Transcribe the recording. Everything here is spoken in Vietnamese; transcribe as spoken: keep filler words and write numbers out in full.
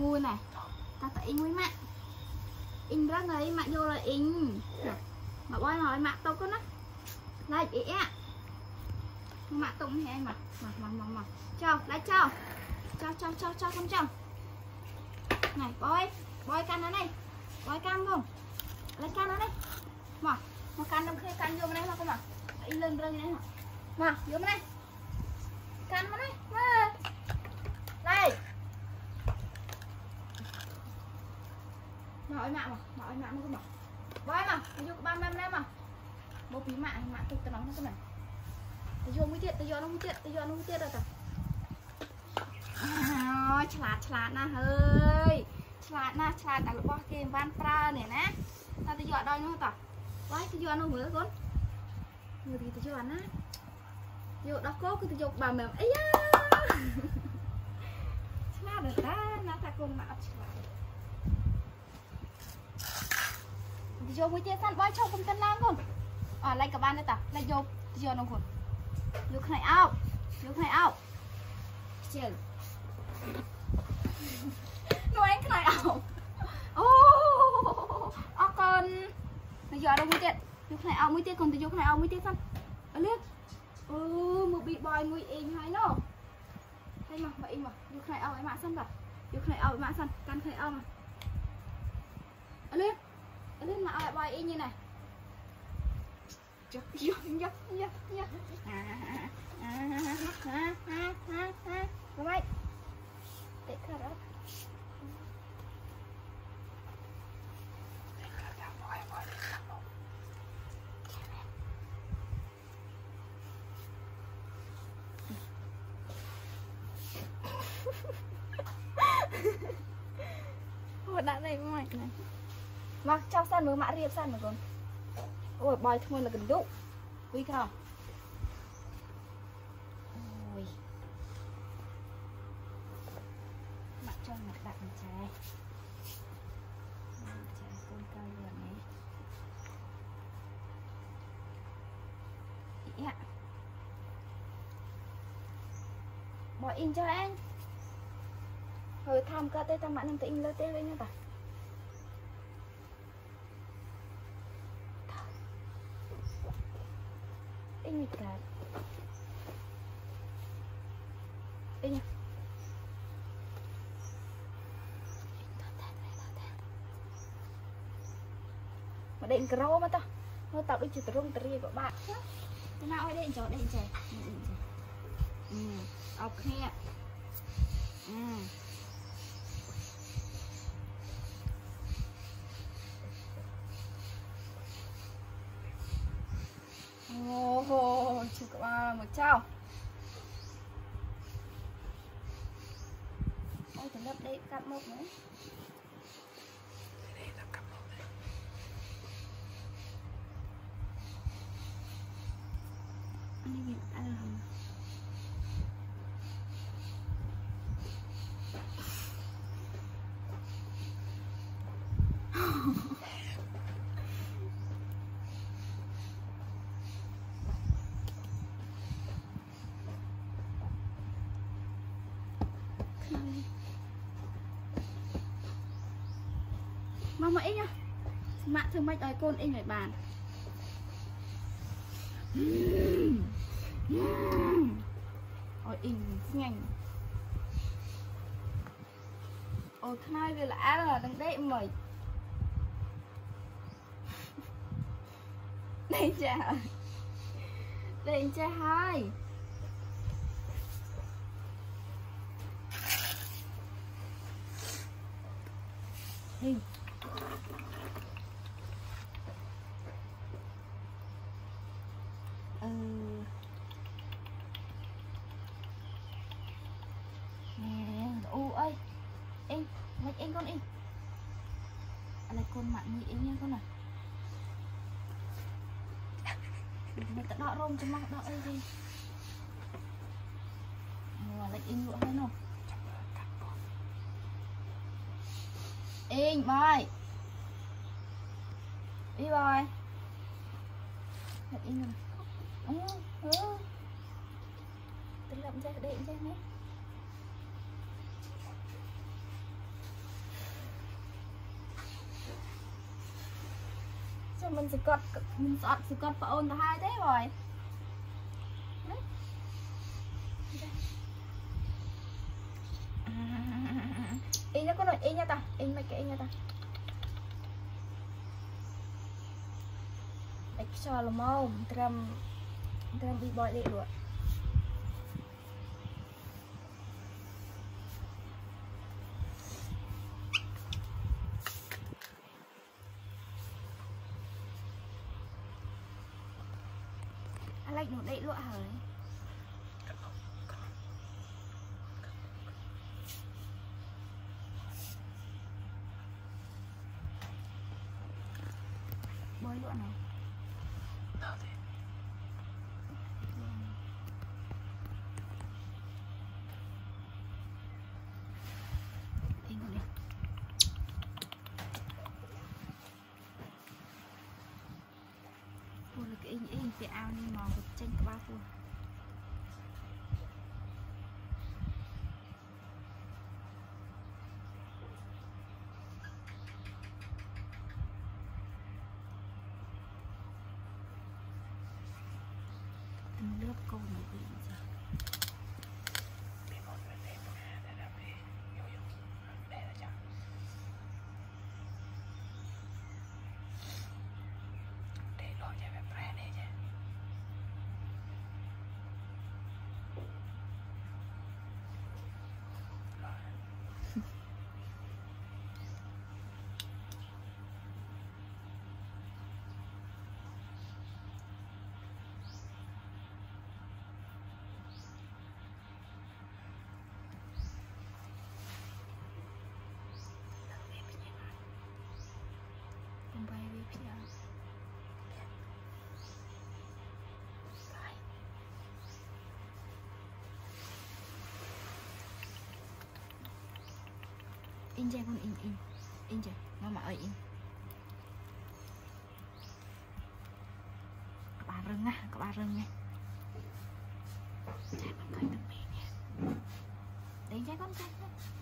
Ui này, ta phải in với mạng. In rất đấy, mạng vô là in. Mà bói nói mạng tao có nó. Lại ý ạ. Mạng tao cũng thế mà. Mà mà mà mà. Cho, lại cho. Cho cho cho cho không cho. Này bói, bói can nó này. Bói can không? Lấy can nó này. Mà, mà can đông khi can vô bên đây mà không mà. In lên bên đây này. Mà, vô bên đây. Can vào đây. Mà. Đây. Nói mạng mà, nói mạng nó cứ bảo. Bói mà, nó vô ba năm năm mà. Bố phí mạng, mạng tụt tao nóng nó cái này. Tao vô mũi tiệt, tao vô nó mũi tiệt, tao vô nó mũi tiệt rồi cả. Ôi, chát chát na hơi. Chát na, chát ta lục bó kìm van pra này nè. Tao tao vô ở đây nó tao. Bói tao vô nó mới con. Người thì tao vô ăn á. Vô đó cố cứ tao vô bà mềm. Ây da. Chát được đó, nó ta cùng mà ập chát. Vô mũi tiết sẵn bói trong công tân lang không? Ờ, lấy cả ban đây ta, lấy vô, vô nó không? Vô cái này ao, vô cái này ao. Chịu. Nó đánh cái này ao. Ô, ô con. Nó vô đâu mũi tiết, vô cái này ao mũi tiết, còn vô cái này ao mũi tiết sẵn. Ở liếc. Ô, một bị bòi mũi in hay nó. Hay mà, vậy mà, vô cái này ao ấy mã sẵn rồi. Vô cái này ao ấy mã sẵn, căn cái này ao mà. Ở liếc. Lên mà ai bòi y như này. Chọc vô nhấp nhấp nhấp. À à à à à à. Rồi mày. Để khá đó. Để khá đó bòi bòi đi khá đó. Hồi đã đây mày này. Mà trong sân mới mã riêng sân mà còn. Ôi bòi thôi là cần dụ. Ui không. Ôi. Mặt cho mặt đặt mặt trái. Mặt trái con cao liền ấy. Ý ạ. Bòi in cho anh. Hồi thăm cơ tê thăm mã nằm tự in lơ tê với nha bà. Ini kan, ini. Mà định caro mà ta, nó tạo được chữ rung tria của bạn. Thế nào hãy định cho định trẻ. Ừ, ok. Ừ. Ồ, chụp qua một trao. Ôi, thử lớp đây cắt mốc nữa. Đây là cắt mốc này. Anh đi kìa, anh làm. Mà mà ít nhá. Mạng thương mách ơi con in lại bàn. Ôi in nhanh. Ôi khai về là á là đằng đấy mày. Đây cha. Đây cha hai. Đây. Ừ. Nè, u ơi. Em, mày em con em. Lại con mặn như em nha con này. Mày tận đọ rôm cho mặn đọ ơi gì. Mà lại em lụa hơn không? Em bye. Đi bye. Lại em rồi. Ừ, ừ. Tính lộng ra để đấy. mình sẽ cột mình sẽ cột vào ôn hai thế rồi. In nó có nói in nha ta, in mấy cái in nha ta. Để cho là mau, trầm trầm bị bội đi rồi. Lạnh nó đậy lụa hời. Bôi lụa nào. Nào thế. In in về ao nên mò một tranh ba phút. Từng lớp câu này bị gì? In chơi con in in in chơi nó mà ơi in các bạn rừng á, các bạn rừng này chạy con coi tụi mình nha, để chạy con coi.